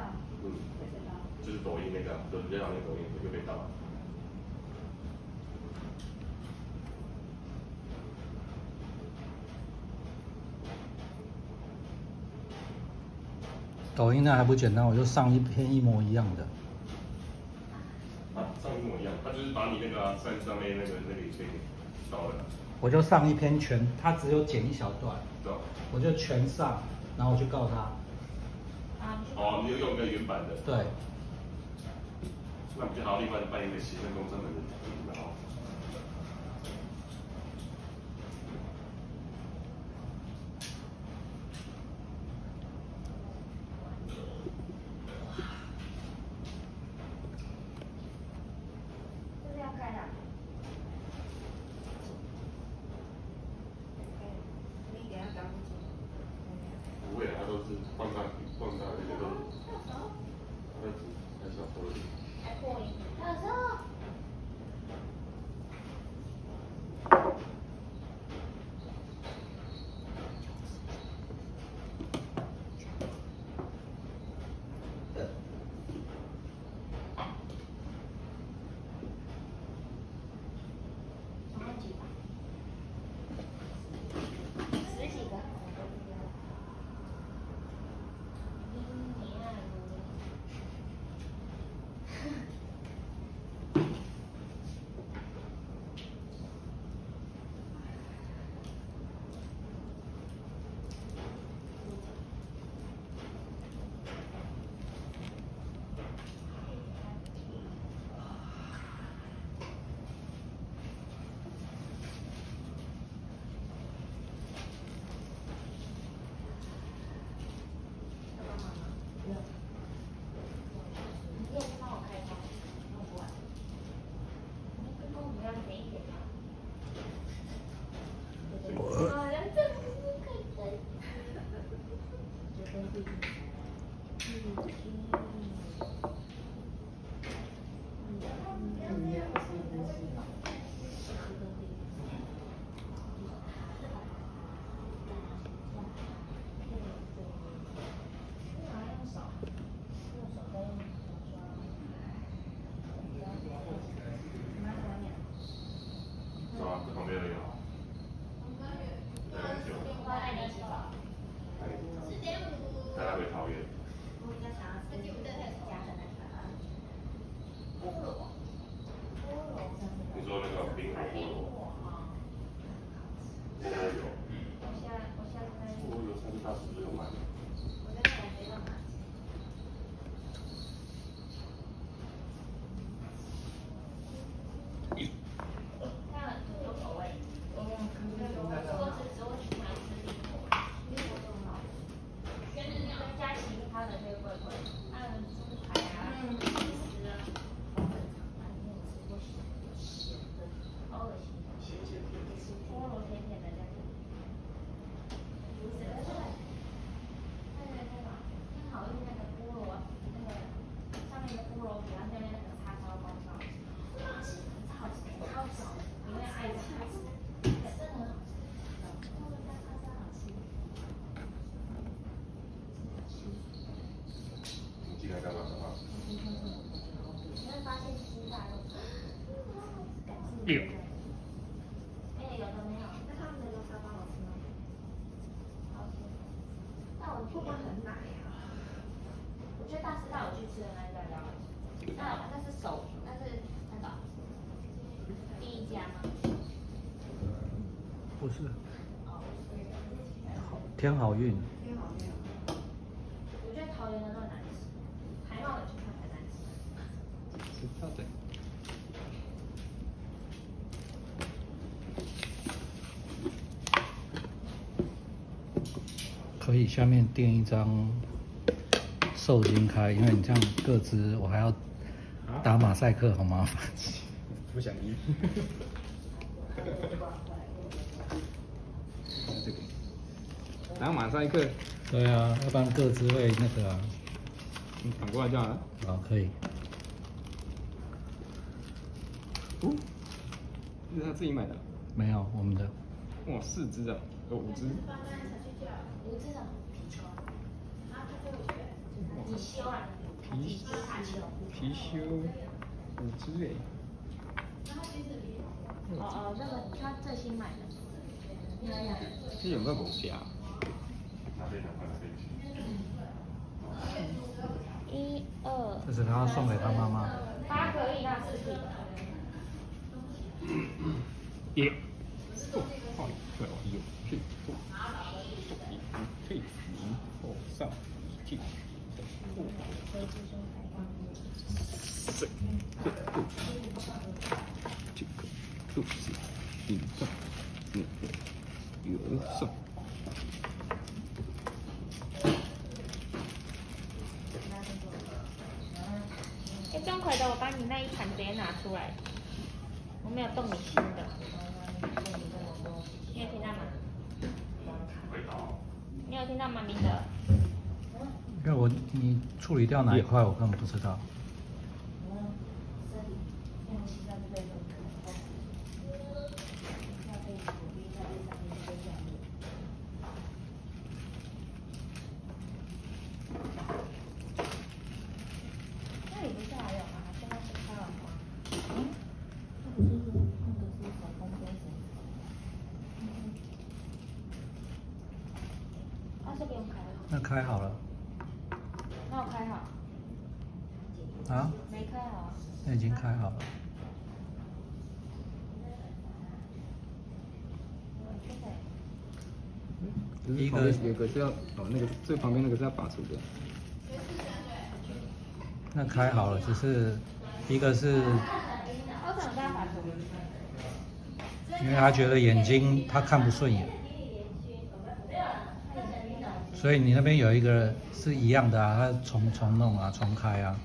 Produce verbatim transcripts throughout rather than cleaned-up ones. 盗？嗯，谁盗？就是抖音那个，就是人家那抖音就被盗了。抖音那还不简单，我就上一篇一模一样的。 上一模一样，他就是把你那个三十张那那个那个影片给烧了。我就上一篇全，他只有剪一小段。对。我就全上，然后我就告他。啊。哦，你就用一个原版的。对。那你就好，另外办一个新的工商门的，然后。天好运。天好运。我觉得桃园的都很难吃，台湾的就很难吃。不要等。可以下面垫一张寿星开，因为你这样各自我还要打马赛克，好麻烦。不想赢。然后马赛克，对啊，要不然各自会那个啊。你反过来就好了。好，可以。哦，这是他自己买的？没有，我们的。哇，四只啊，有五只。五只啊，皮球。啊，他这个我觉得。貔貔貅五只哎。哦哦，那个他最新买的。这有没有狗票？一二。这是他送给他妈妈。八个亿那是谁？一。哦，好，对哦，有这个。这个哦，上这个。 这砖块的，我把你那一盘直接拿出来，我没有动你心的，你有听到吗？你有听到吗，明德？ 那我你处理掉哪一块，我根本不知道。那你不是还有吗？现在是开完吗？嗯。那不是那个是手工编绳子。啊，这不用开了。那开好了。 那我开好。啊？没开好。那已经开好了。一个有个是要哦，那个最旁边那个是要拔出的。那开好了，只是一个是。因为他觉得眼睛他看不顺眼。 所以你那边有一个是一样的啊，它重重弄啊，重开啊。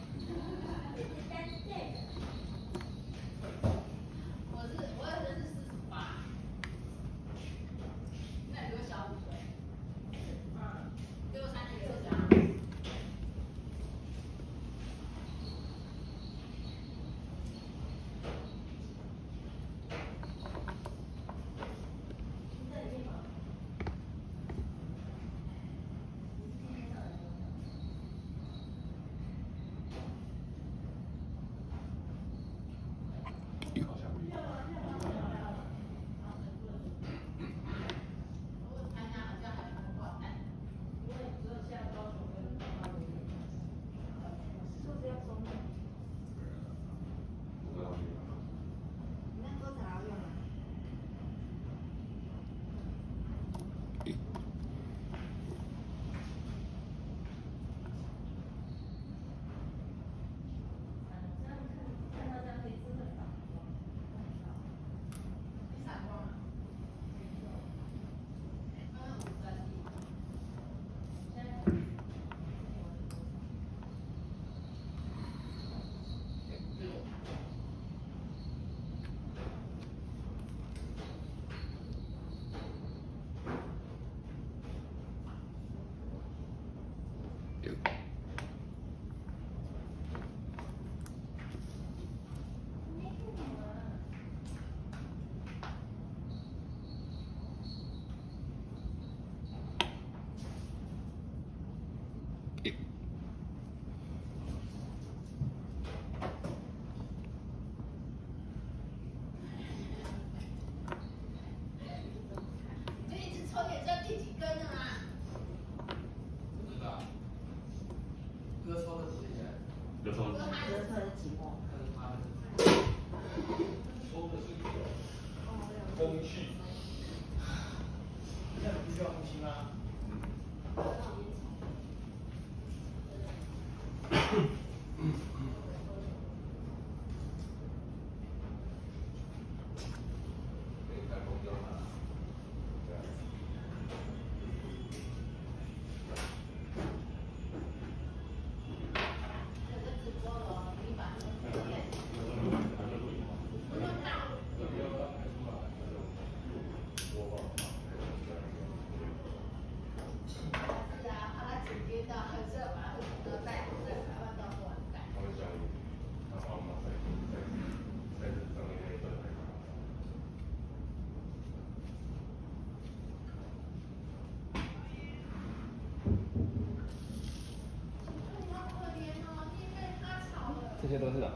这些都是老子。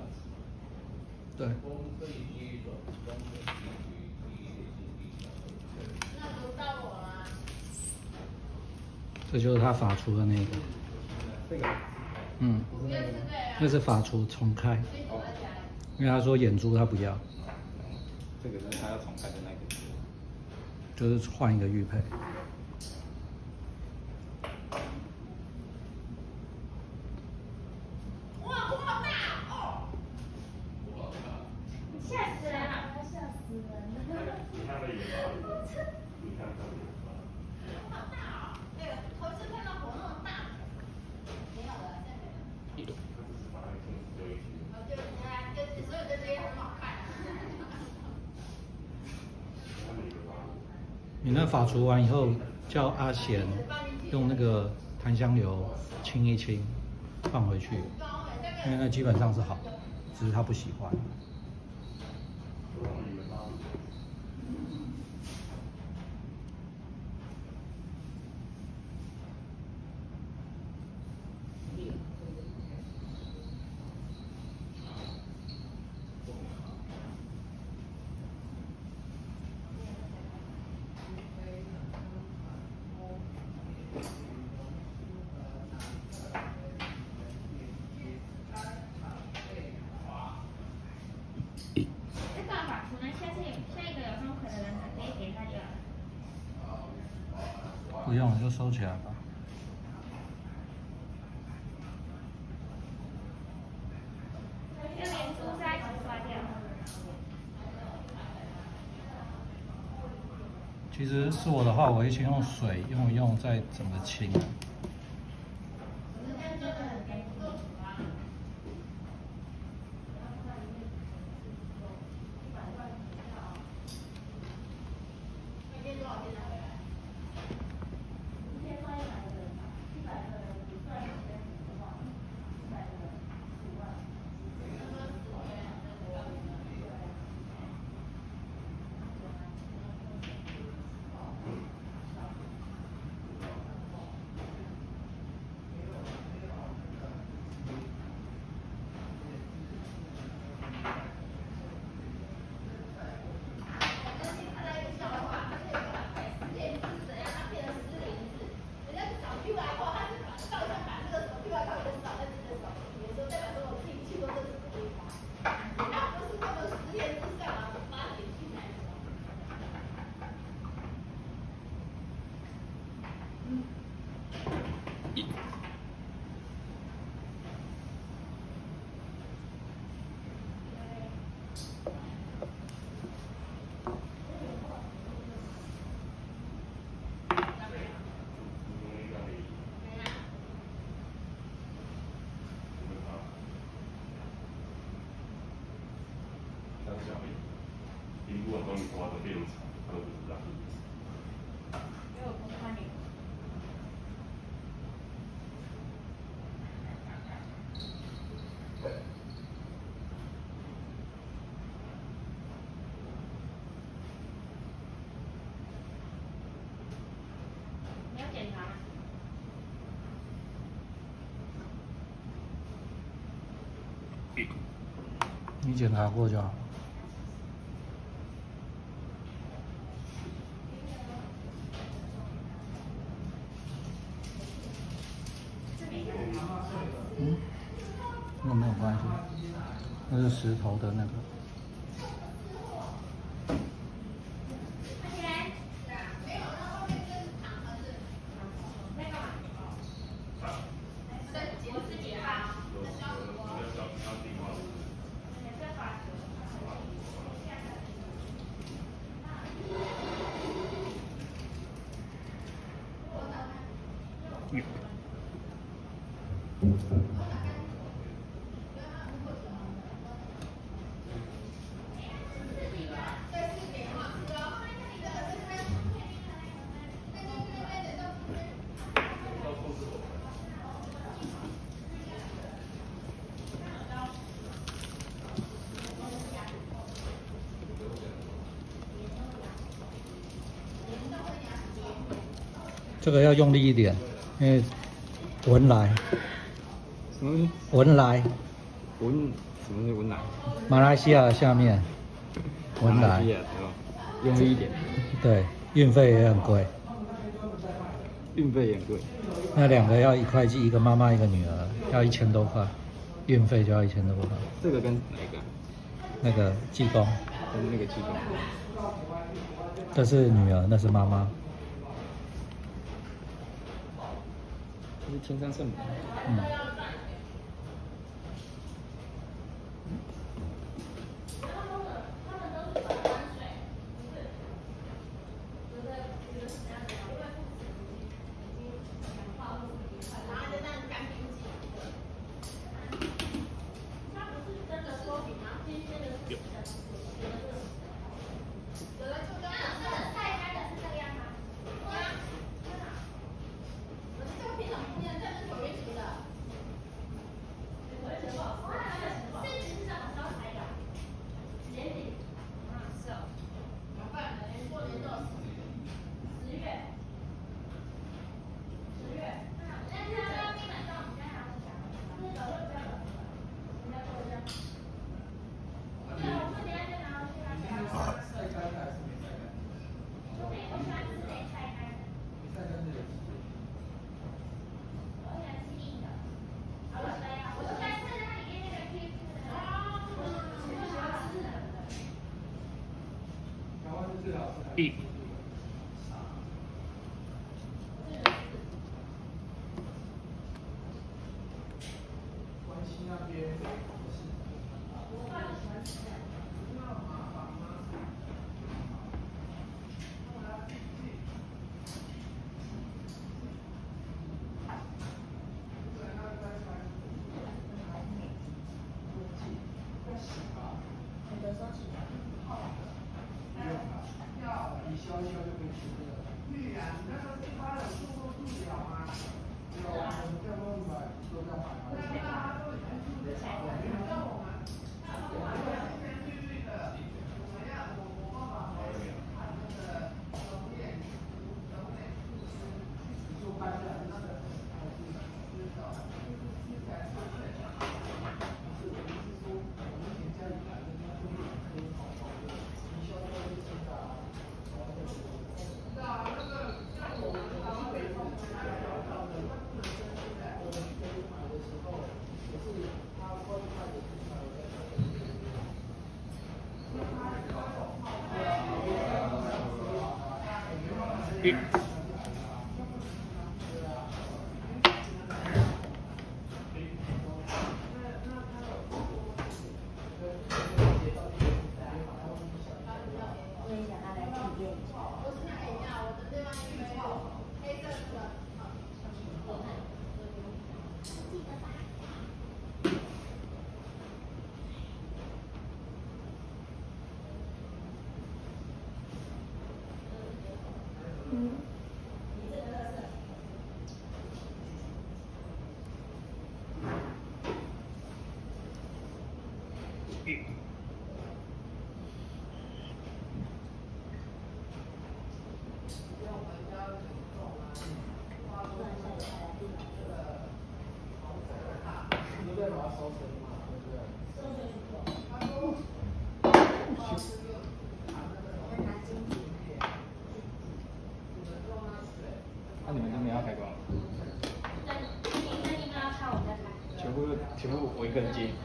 对。这就是他法厨的那个。这个。嗯。那是法厨重开，哦、因为他说眼珠他不要。这个是他要重开的那个。就是换一个玉佩。 你那法除完以后，叫阿贤用那个檀香油清一清，放回去，因为那基本上是好的，只是他不喜欢。 不用，你就收起来吧。这连珠塞一起刮掉。其实是我的话，我会先用水用一用，再整个清。 你检查过就好。 那是石头的那个。 这个要用力一点，因为文莱，什么文莱，文什么是文莱？马来西亚下面文莱，用力一点。对，运费也很贵。运费也很贵。那两个要一块几，一个妈妈，一个女儿，要一千多块，运费就要一千多块。这个跟哪一个？那个济公。跟那个济公。这是女儿，那是妈妈。 是天上圣母。嗯。一，关西那边。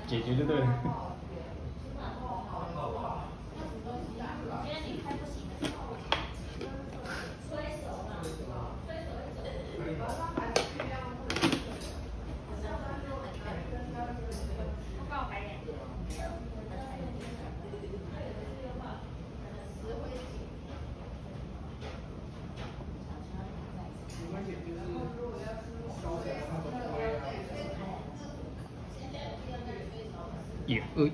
解决就对了。也饿。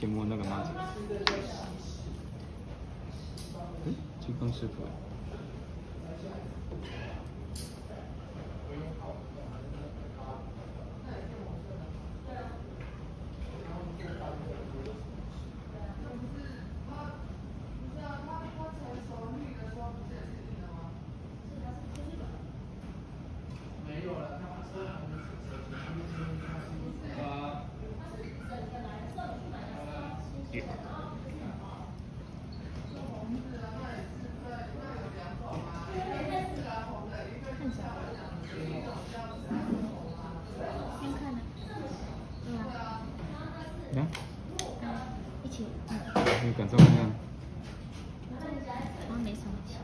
先摸那个帽子，嗯，金刚师傅。感受一下，好像没什么气。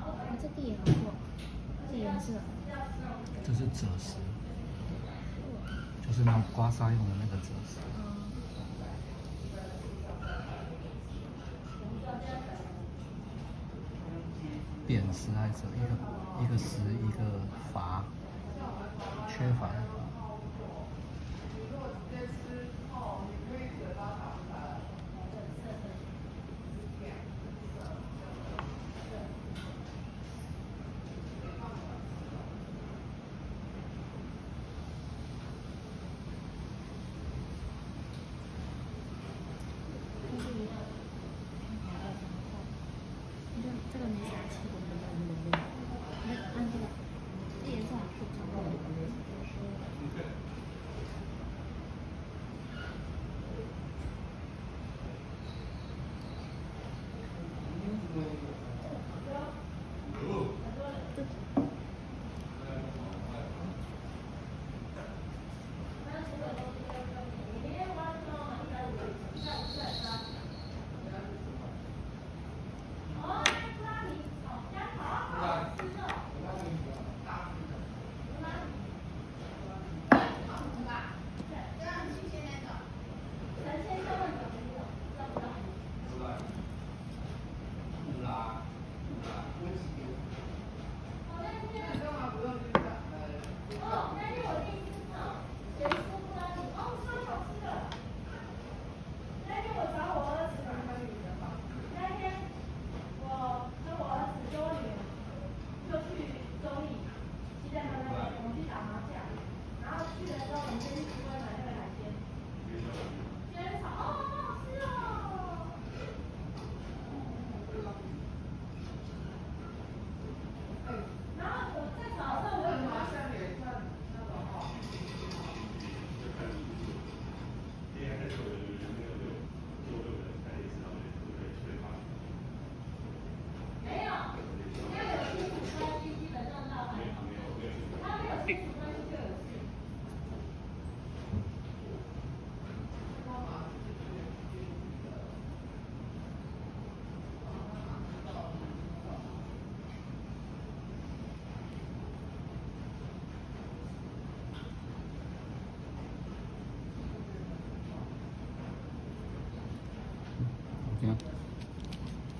哦，这地也不错，这颜色。这是赭石，就是那刮痧用的那个赭石。扁石还是一个一个石一个乏，缺乏。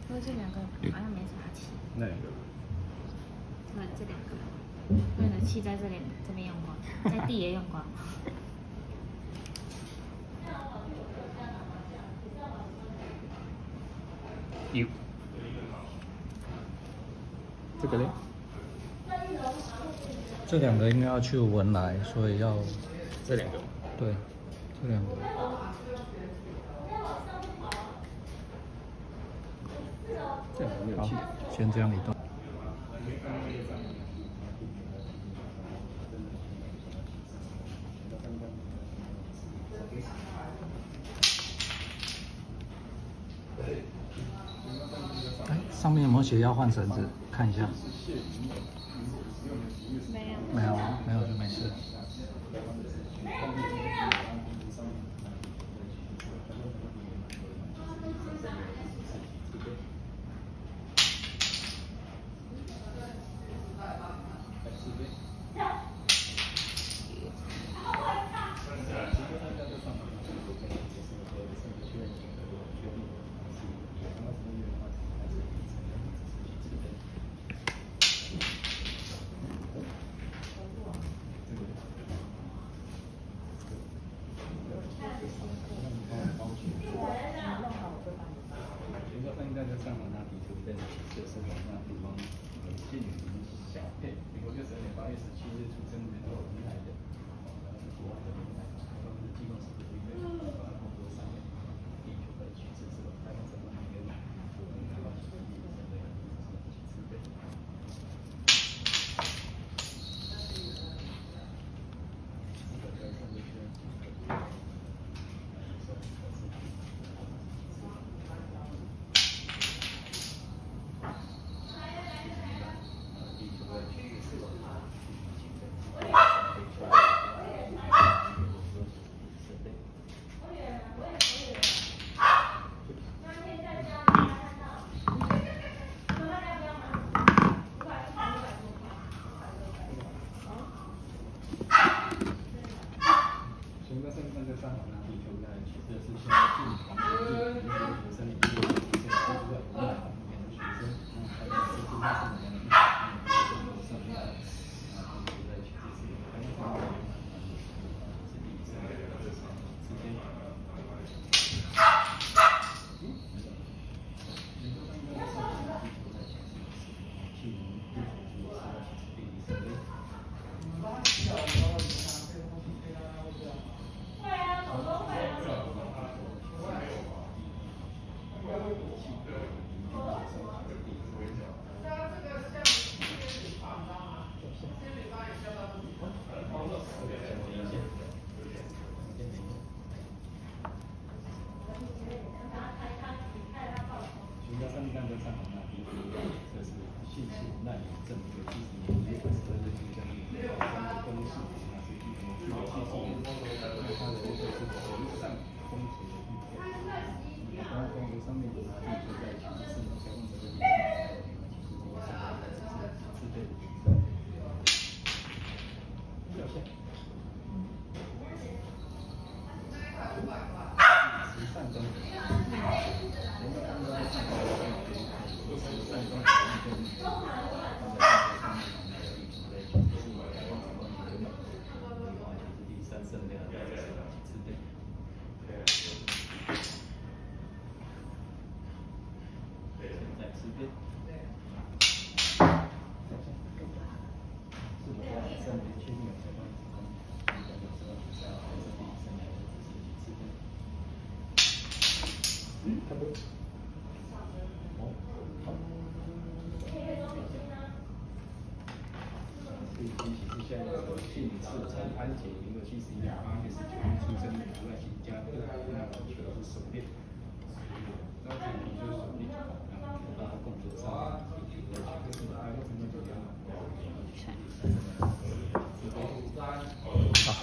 不过这两个好像没啥气。那两个？那这两个，为了气在这里这边用光，在地也用光。有。这个嘞？这两个应该要去文莱，所以要。这两个。对，这两个。 好，先这样移动。哎，上面有没有写要换绳子？看一下。没有。没有，没有就没事。 没有配，民国六十二年八月十七日出生的，然后离开的，呃，国外的人才，他们是提供什么的？然后多少年，地球的趋势是台湾什么行业？我们台湾是第一生的，是的。这个叫什么学？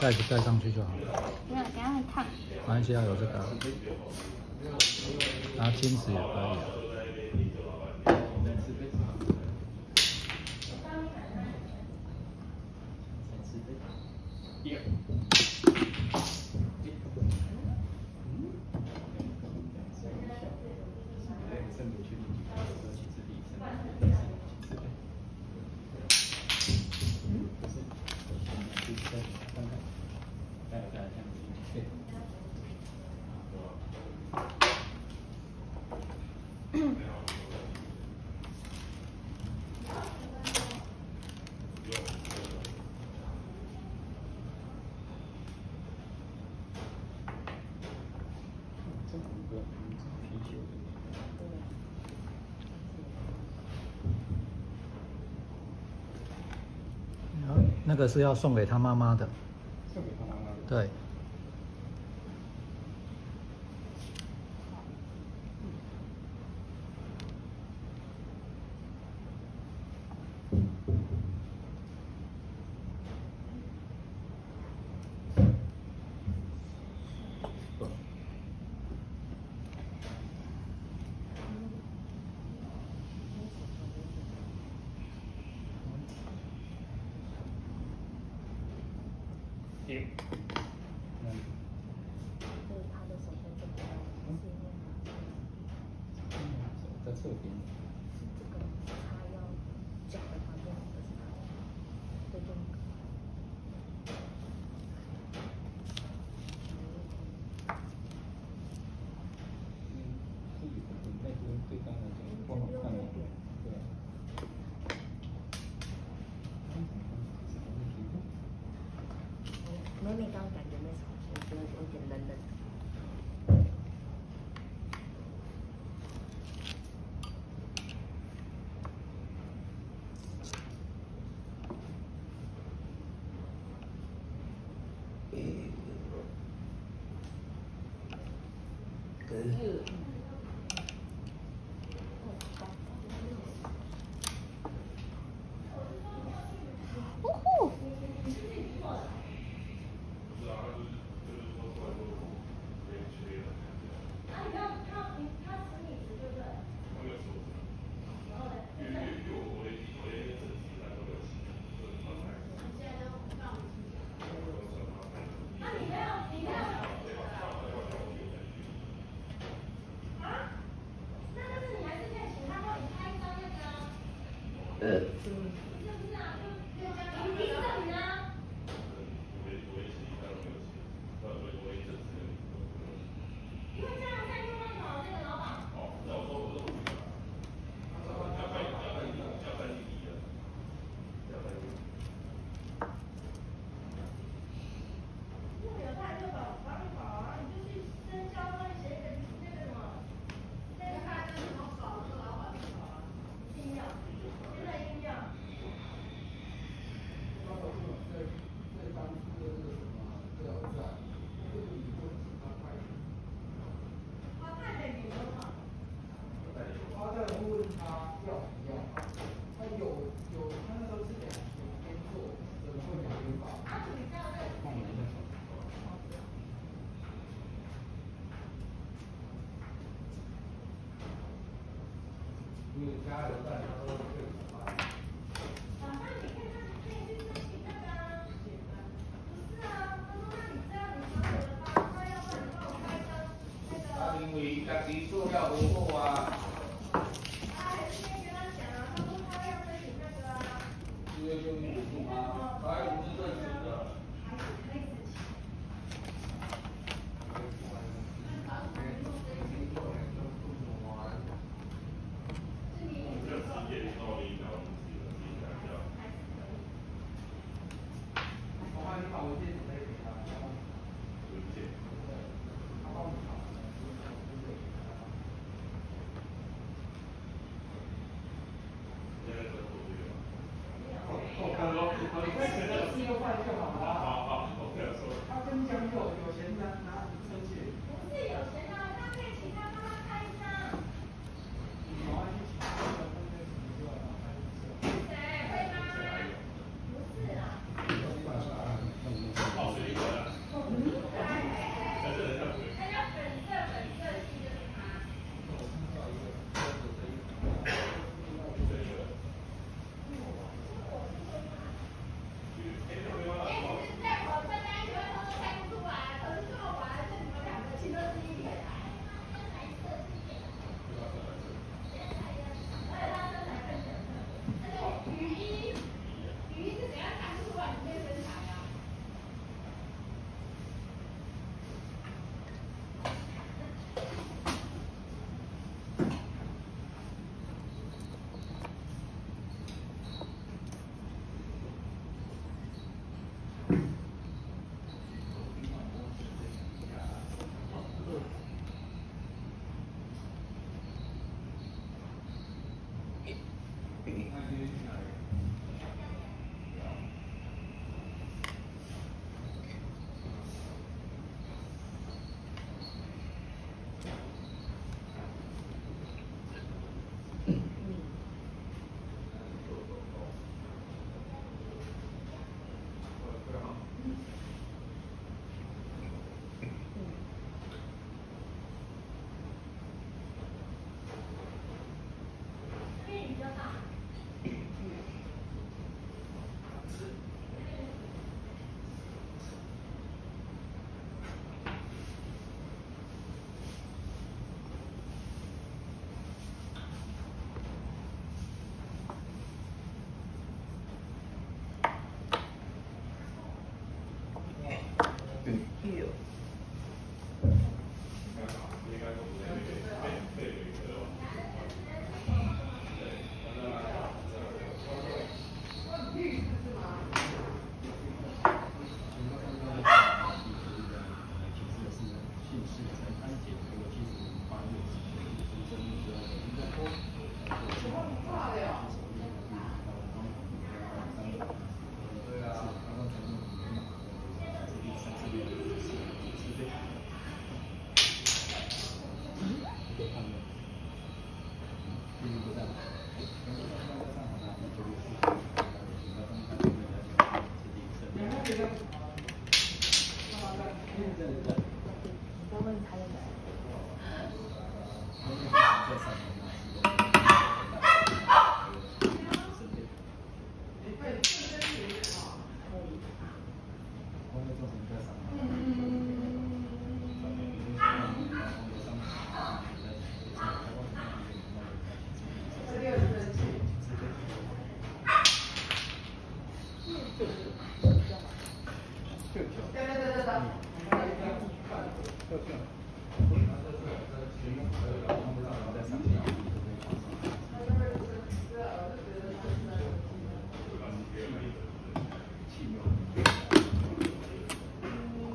盖子盖上去就好了。没有，等下会烫。马来西亚有这个、啊，拿金子也可以、啊。那个是要送给他妈妈的，送给他妈妈的。对。妹妹刚感觉没什么情绪，有点冷冷的。 啊！我问他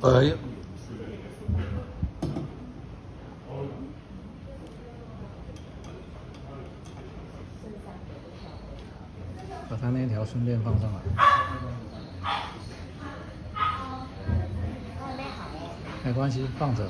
哎呀！把他那条顺便放上来。没关系，放着。